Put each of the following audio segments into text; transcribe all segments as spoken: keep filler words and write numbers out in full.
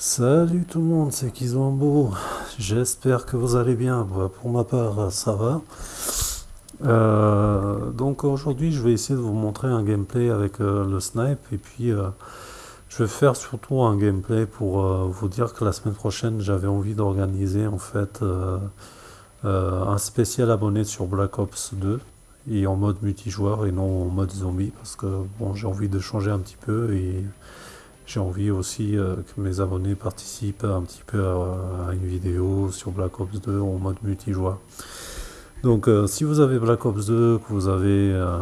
Salut tout le monde, c'est Kizuambo, j'espère que vous allez bien. Pour ma part ça va. Euh, donc aujourd'hui je vais essayer de vous montrer un gameplay avec euh, le snipe, et puis euh, je vais faire surtout un gameplay pour euh, vous dire que la semaine prochaine j'avais envie d'organiser en fait euh, euh, un spécial abonné sur Black Ops deux et en mode multijoueur et non en mode zombie, parce que bon, j'ai envie de changer un petit peu et j'ai envie aussi euh, que mes abonnés participent un petit peu à, à une vidéo sur Black Ops deux en mode multijoueur. Donc euh, si vous avez Black Ops deux, que vous avez euh,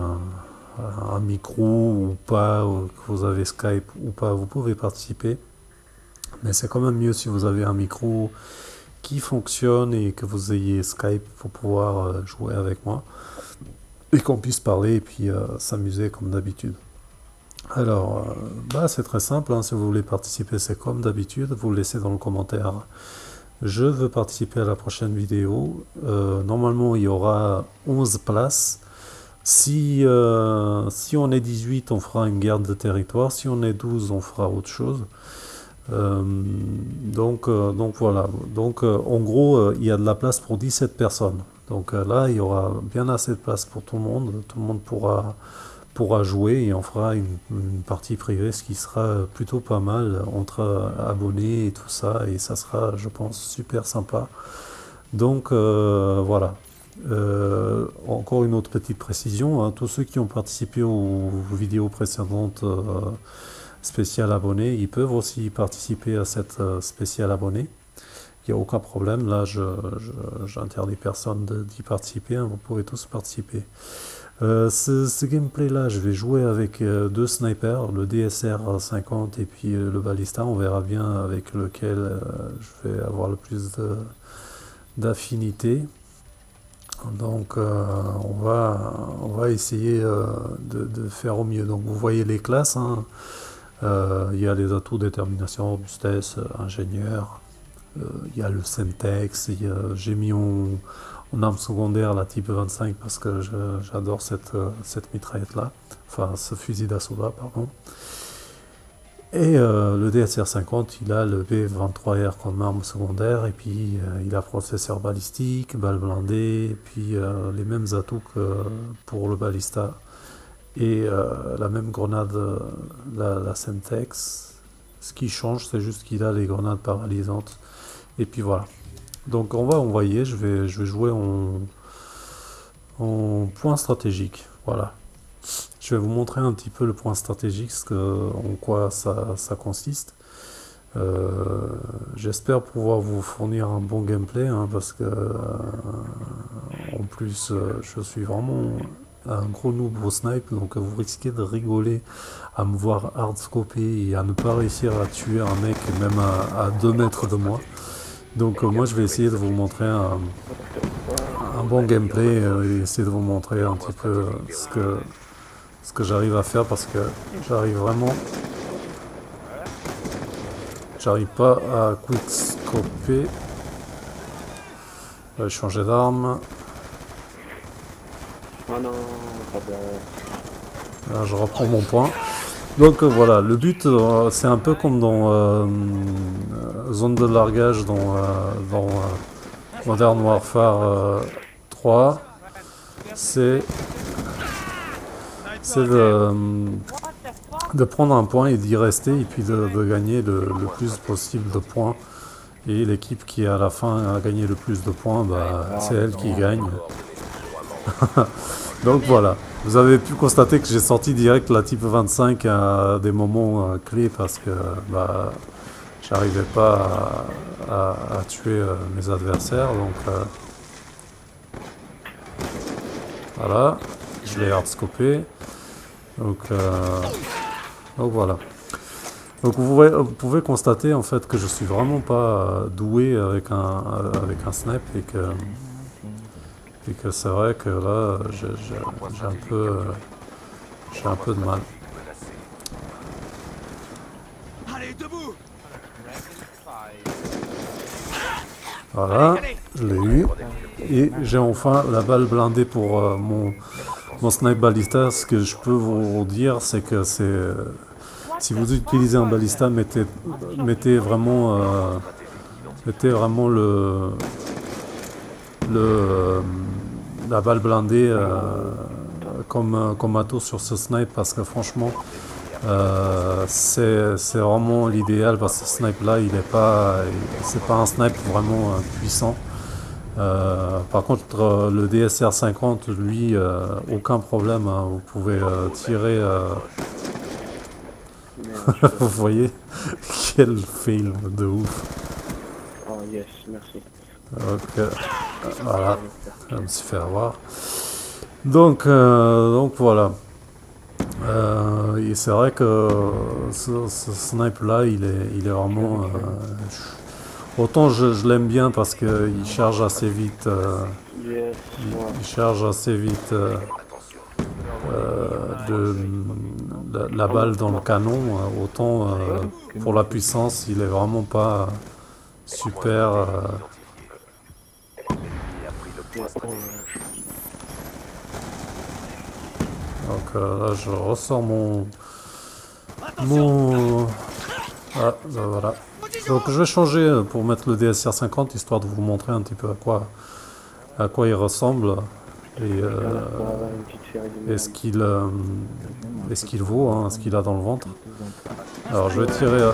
un micro ou pas, ou que vous avez Skype ou pas, vous pouvez participer. Mais c'est quand même mieux si vous avez un micro qui fonctionne et que vous ayez Skype pour pouvoir euh, jouer avec moi. Et qu'on puisse parler et puis euh, s'amuser comme d'habitude. Alors, bah, c'est très simple, hein. Si vous voulez participer, c'est comme d'habitude, vous le laissez dans le commentaire. Je veux participer à la prochaine vidéo. Euh, normalement, il y aura onze places. Si, euh, si on est dix-huit, on fera une garde de territoire. Si on est douze, on fera autre chose. Euh, donc, euh, donc voilà. Donc, euh, en gros, euh, il y a de la place pour dix-sept personnes. Donc euh, là, il y aura bien assez de place pour tout le monde. Tout le monde pourra... pourra jouer et on fera une, une partie privée, ce qui sera plutôt pas mal entre abonnés et tout ça, et ça sera, je pense, super sympa. Donc euh, voilà, euh, encore une autre petite précision, hein. Tous ceux qui ont participé aux vidéos précédentes euh, spéciales abonnés, ils peuvent aussi participer à cette euh, spéciale abonnée. Il n'y a aucun problème, là je, je, j'interdis personne d'y participer, hein. Vous pouvez tous participer. Euh, ce, ce gameplay là, je vais jouer avec euh, deux snipers, le D S R cinquante et puis euh, le Ballista. On verra bien avec lequel euh, je vais avoir le plus d'affinité. Donc euh, on, va, on va essayer euh, de, de faire au mieux. Donc vous voyez les classes, hein. Euh, il y a les atouts détermination, robustesse, euh, ingénieur, euh, il y a le Syntex, il y a, j'ai mis en... en arme secondaire la type vingt-cinq parce que j'adore cette, cette mitraillette là, enfin ce fusil d'assaut là pardon. Et euh, le D S R cinquante, il a le B vingt-trois R comme arme secondaire, et puis euh, il a processeur balistique, balle blindée, et puis euh, les mêmes atouts que pour le Ballista, et euh, la même grenade, la, la Syntex. Ce qui change, c'est juste qu'il a les grenades paralysantes, et puis voilà. Donc on va envoyer, je vais, je vais jouer en, en point stratégique, voilà. Je vais vous montrer un petit peu le point stratégique, ce que, en quoi ça, ça consiste. Euh, j'espère pouvoir vous fournir un bon gameplay, hein, parce que, euh, en plus, euh, je suis vraiment un gros noob au snipe, donc vous risquez de rigoler à me voir hardscoper et à ne pas réussir à tuer un mec, même à, à deux mètres de moi. Donc euh, moi je vais essayer de vous montrer un, un bon gameplay, euh, et essayer de vous montrer un petit peu ce que, ce que j'arrive à faire, parce que j'arrive vraiment... J'arrive pas à quickscoper. Je vais changer d'arme. Là je reprends mon point. Donc euh, voilà, le but, euh, c'est un peu comme dans euh, Zone de largage, dans, euh, dans euh, Modern Warfare euh, trois, c'est de, de prendre un point et d'y rester, et puis de, de gagner le, le plus possible de points. Et l'équipe qui à la fin a gagné le plus de points, bah, c'est elle qui gagne. Donc voilà, vous avez pu constater que j'ai sorti direct la type vingt-cinq à des moments euh, clés, parce que bah, j'arrivais pas à, à, à tuer euh, mes adversaires. Donc euh, voilà, je l'ai hardscopé. Donc, euh, donc voilà. Donc vous pouvez, vous pouvez constater en fait que je suis vraiment pas doué avec un, avec un snipe, et que... Et que c'est vrai que là, j'ai un peu, euh, j'ai un peu de mal. Voilà, je l'ai eu. Et j'ai enfin la balle blindée pour euh, mon, mon snipe Ballista. Ce que je peux vous dire, c'est que c'est Si vous utilisez un ballista, mettez, mettez vraiment, euh, mettez vraiment le, le, la balle blindée euh, comme, comme atout sur ce snipe, parce que franchement, euh, c'est vraiment l'idéal, parce que ce snipe là, il n'est pas, pas un snipe vraiment euh, puissant. Euh, par contre, euh, le D S R cinquante, lui, euh, aucun problème, hein, vous pouvez euh, tirer... Euh... vous voyez, quel film de ouf. Oh yes, merci. Ok, voilà, je me suis fait avoir. Donc, euh, donc voilà. Euh, c'est vrai que ce, ce snipe là, il est, il est vraiment... Euh, Autant je, je l'aime bien parce qu'il charge assez vite, euh, yes, il, ouais. il charge assez vite euh, euh, de, la, la balle dans le canon, autant euh, pour la puissance il est vraiment pas super... Euh... Donc euh, là je ressors mon... mon... Ah, ben voilà. Donc je vais changer pour mettre le D S R cinquante, histoire de vous montrer un petit peu à quoi, à quoi il ressemble et, euh, et ce qu'il euh, qu'il vaut, hein, ce qu'il a dans le ventre. Alors je vais tirer... Euh...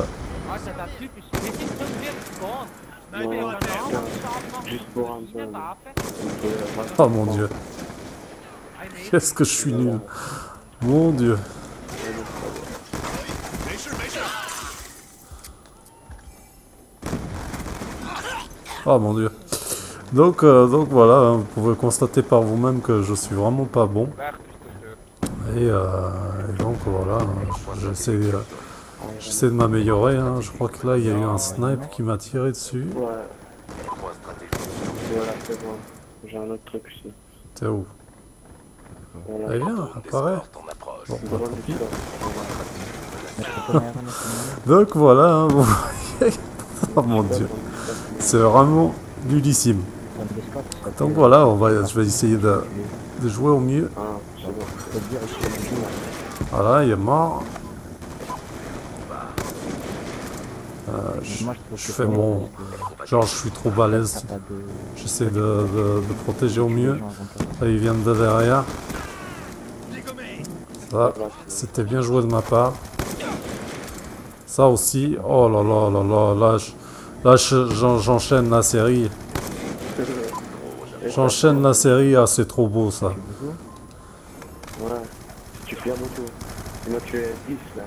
Oh mon dieu, qu'est-ce que je suis nul, mon dieu. Oh mon dieu. Donc, euh, donc voilà, hein, vous pouvez constater par vous-même que je suis vraiment pas bon. Et, euh, et donc voilà, j'essaie euh, de m'améliorer. Hein. Je crois que là il y a eu un snipe qui m'a tiré dessus. Ouais. Voilà, c'est bon. J'ai un autre truc ici. T'es où? Eh bien, apparaît. Bon, bah, tant pis. Donc voilà, hein, vous voyez. Oh mon dieu. C'est vraiment nullissime. Donc voilà, on va, je vais essayer de, de jouer au mieux. Voilà, il est mort. Euh, je, je fais mon... Genre, je suis trop balèze. J'essaie de, de, de protéger au mieux. Là, ils viennent de derrière. Ça, c'était bien joué de ma part. Ça aussi. Oh là là là là là. Je... Là, j'enchaîne la série. J'enchaîne la série. Ah, c'est trop beau, ça. Ouais. Tu perds beaucoup. Et moi, tu es dix, là.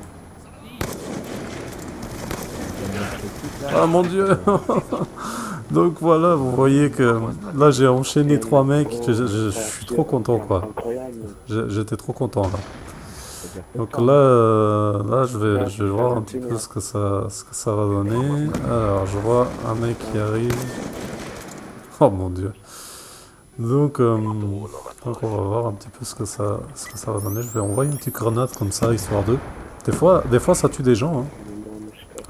Ah, mon dieu. Donc, voilà, vous voyez que... Là, j'ai enchaîné trois mecs. Je, je, je suis trop content, quoi. J'étais trop content, là. Donc là, euh, là je, vais, je vais voir un petit peu ce que ça, ce que ça va donner. Alors je vois un mec qui arrive. Oh mon dieu. Donc, euh, donc on va voir un petit peu ce que ça, ce que ça va donner. Je vais envoyer une petite grenade comme ça, histoire d'eux. Des fois, des fois ça tue des gens. Hein.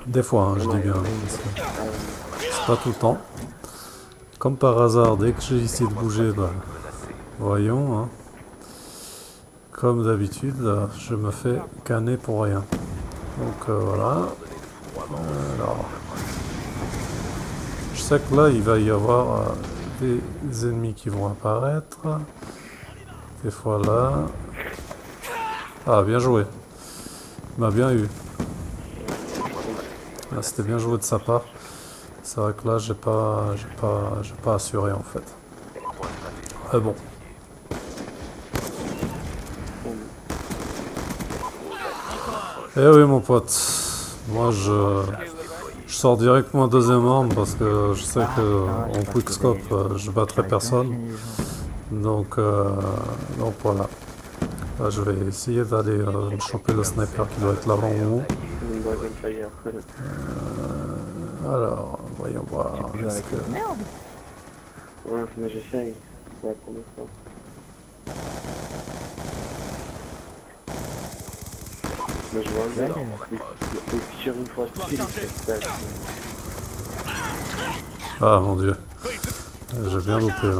Des fois, hein, je dis bien. C'est pas tout le temps. Comme par hasard, dès que j'ai essayé de bouger, bah, voyons. Hein. Comme d'habitude, je me fais canner pour rien. Donc euh, voilà. Alors, je sais que là, il va y avoir euh, des ennemis qui vont apparaître. Des fois là. Ah, bien joué. Il m'a bien eu. Là, c'était bien joué de sa part. C'est vrai que là, j'ai pas, j'ai pas, j'ai pas assuré en fait. Mais bon. Eh oui mon pote, moi je, je sors directement deuxième arme parce que je sais que en quickscope je battrai personne. Donc, euh, donc voilà. Là, je vais essayer d'aller euh, choper le sniper qui doit être là-bas en haut. Euh, alors, voyons voir. Est-ce que... Ouais, mais j'essaye. Ouais, pour le coup. Mais je vois bien, il tire une fois style. Ah mon dieu, j'ai bien loupé là,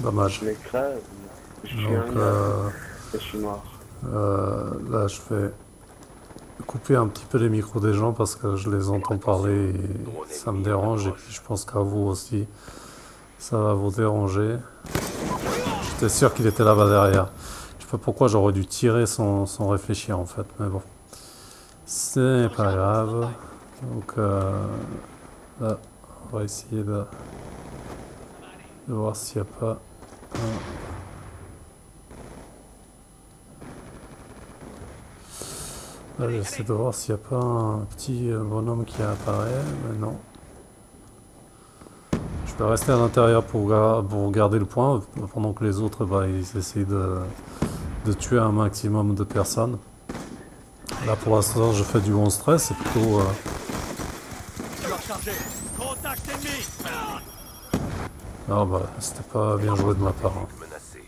dommage. Donc euh, euh, là je fais couper un petit peu les micros des gens parce que je les entends parler et ça me dérange, et puis je pense qu'à vous aussi ça va vous déranger. J'étais sûr qu'il était là-bas derrière. Je sais pas pourquoi j'aurais dû tirer sans, sans réfléchir en fait, mais bon, c'est pas grave. Donc euh, là, on va essayer de, de voir s'il n'y a pas... Hein. Là, j'essaie de voir s'il n'y a pas un petit bonhomme qui apparaît, mais non. Je peux rester à l'intérieur pour, pour garder le point, pendant que les autres, bah, ils essayent de, de tuer un maximum de personnes. Là, pour l'instant, je fais du onze treize, c'est plutôt... Euh... Ah bah, c'était pas bien joué de ma part. Hein.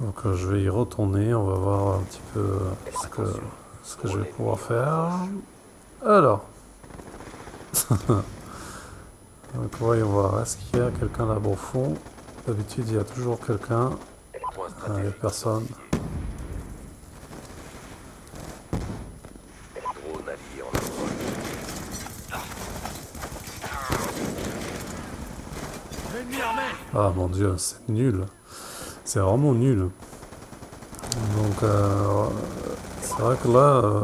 Donc euh, je vais y retourner, on va voir un petit peu euh, ce que... ce que je vais pouvoir faire. Alors. Donc voyons voir, est-ce qu'il y a quelqu'un là-bas au fond? D'habitude il y a toujours quelqu'un. Ah, il n'y a personne. Ah mon dieu, c'est nul. C'est vraiment nul. Donc euh... c'est vrai que là, euh...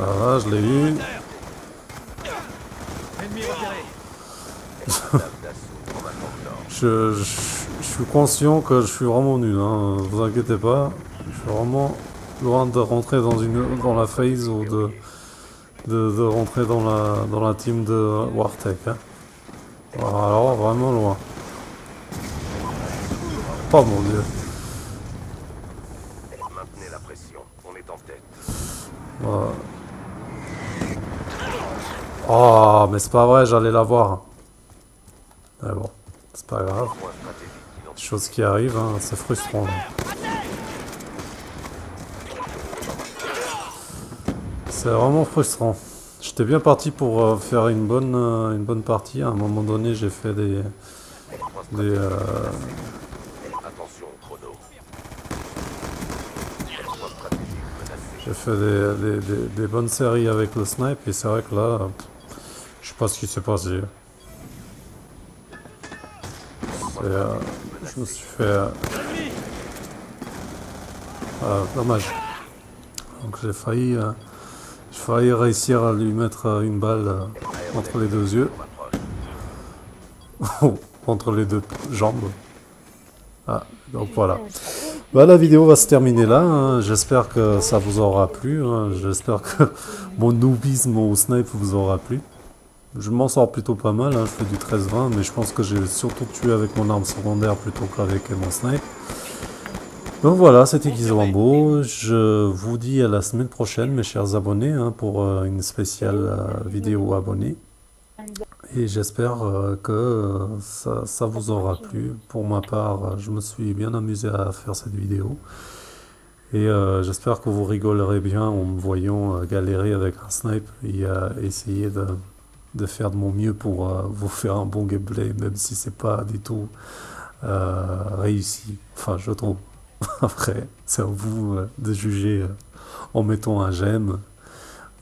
ah, là je l'ai eu. je, je, je suis conscient que je suis vraiment nul, hein. Vous inquiétez pas. Je suis vraiment loin de rentrer dans une dans la phase ou de, de, de rentrer dans la dans la team de WarTech. Hein. Alors vraiment loin. Oh mon dieu. Oh, mais c'est pas vrai, j'allais la voir. Mais bon, c'est pas grave. Chose qui arrive, hein, c'est frustrant. C'est vraiment frustrant. J'étais bien parti pour euh, faire une bonne, euh, une bonne partie. À un moment donné, j'ai fait des... des euh, J'ai fait des, des, des, des bonnes séries avec le snipe, et c'est vrai que là, je sais pas ce qui s'est passé. Euh, je me suis fait... Euh, euh, dommage. Donc j'ai failli, euh, j'ai failli réussir à lui mettre une balle euh, entre les deux yeux. Entre les deux jambes. Ah, donc voilà. Bah, la vidéo va se terminer là, hein. J'espère que ça vous aura plu, hein. J'espère que mon noobisme au snipe vous aura plu. Je m'en sors plutôt pas mal, hein. Je fais du treize vingt, mais je pense que j'ai surtout tué avec mon arme secondaire plutôt qu'avec mon snipe. Donc voilà, c'était Kizuambo, je vous dis à la semaine prochaine mes chers abonnés, hein, pour euh, une spéciale euh, vidéo abonnée. Et j'espère euh, que euh, ça, ça vous aura plu. Pour ma part, je me suis bien amusé à faire cette vidéo. Et euh, j'espère que vous rigolerez bien en me voyant euh, galérer avec un snipe et euh, essayer de, de faire de mon mieux pour euh, vous faire un bon gameplay, même si c'est pas du tout euh, réussi. Enfin, je trouve. Après, c'est à vous euh, de juger euh, en mettant un j'aime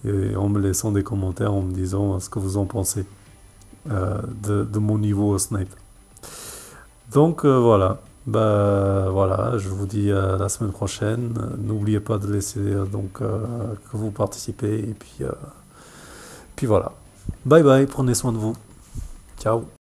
et en me laissant des commentaires en me disant euh, ce que vous en pensez. Euh, de, de mon niveau au snipe. Donc euh, voilà, bah voilà, je vous dis à la semaine prochaine. N'oubliez pas de laisser euh, donc euh, que vous participez, et puis euh, puis voilà. Bye bye, prenez soin de vous. Ciao.